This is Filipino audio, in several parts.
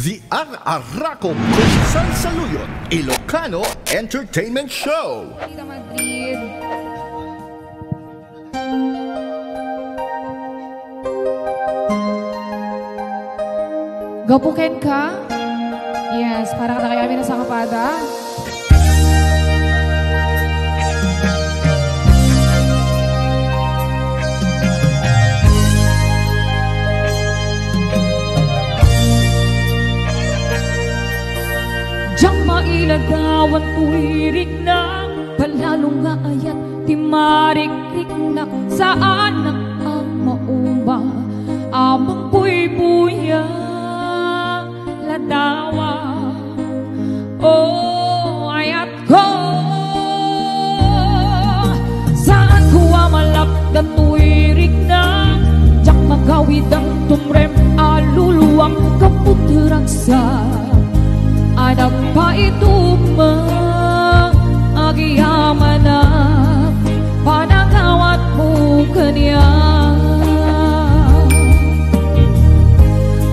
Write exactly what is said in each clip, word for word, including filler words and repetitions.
The Arraco presents San Saluyon, Ilocano Entertainment Show. Gapuken ka? Yes, para na kaya amin sa kapada. Ilagawan tuwirik na palalong nga ayat timarikrik na saan ang ang maumba amang puy-puya ladawa oh ayat ko saan kuwa malakdan tuwirik na jak magawid ang tumrem aluluwang kaputiragsa anak pa ito mag-agyaman na panagawat mo kanya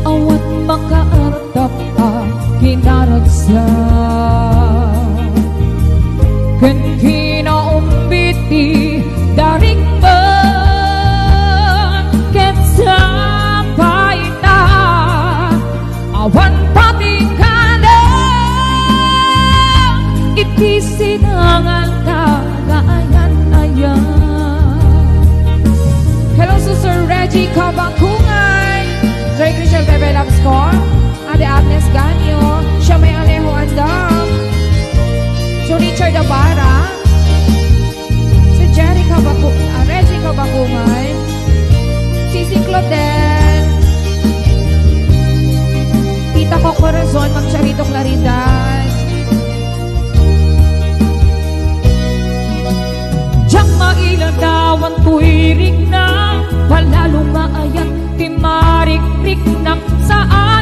awat makaartap pa kinaragsa kan kinaumbiti daring man ket sa paita awan Ipisinangan kagaayan-ayan. Hello, Sister Reggie Kabangkungan, Joy Christian Bebe Lapscor, Ate Agnes Ganyo, siya may Alejo Andam, Sir Richard Abara, Sir Jerry Kabangkungan, Reggie Kabangkungan, Sisi Clodel, Tita Coco Razon, Mang Charito Claridad, Mailandawan tuwirik na palalo maayat timarikrik na saan